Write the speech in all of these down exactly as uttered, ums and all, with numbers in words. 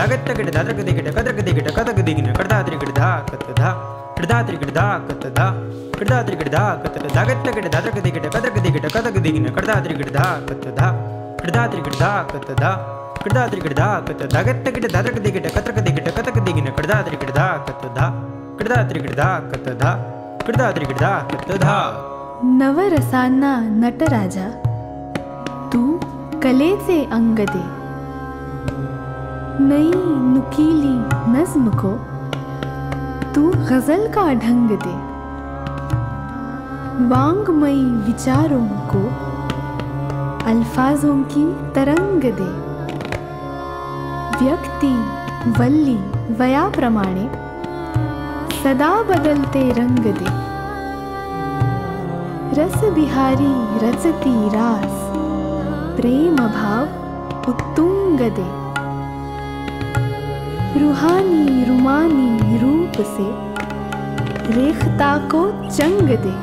धगत गट धक दिगट कदक दिगट कदक दिगिन कदा त्रिगट धा कत धा कृदा त्रिगट धा कत धा कृदा त्रिगट धा कत धगत गट धक दिगट कदक दिगट कदक दिगिन कदा त्रिगट धा कत धा कृदा त्रिगट धा कत धा कृदा त्रिगट धा कत धगत गट धक दिगट कदक दिगट कदक दिगिन कदा त्रिगट धा कत धा कृदा त्रिगट धा कत धा कृदा त्रिगट धा कत धा। नवरसांना नटराजा तू कलेचे अंग दे, नई नुकीली नज्म को तू गजल का ढंग दे, वांगमयी विचारों को अल्फाजों की तरंग दे, व्यक्ति वल्ली वया प्रमाणे सदा बदलते रंग दे, रस बिहारी रचती रास प्रेम भाव उत्तुंग दे, रूहानी रूमानी रूप से रेखता को चंग दे,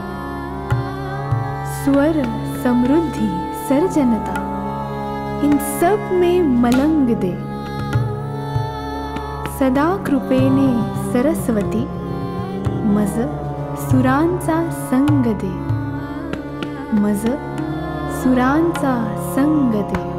स्वर समृद्धि सर्जनता इन सब में मलंग दे, सदा कृपेने सरस्वती मज सुरांचा संग दे, मज सुरांचा संग दे।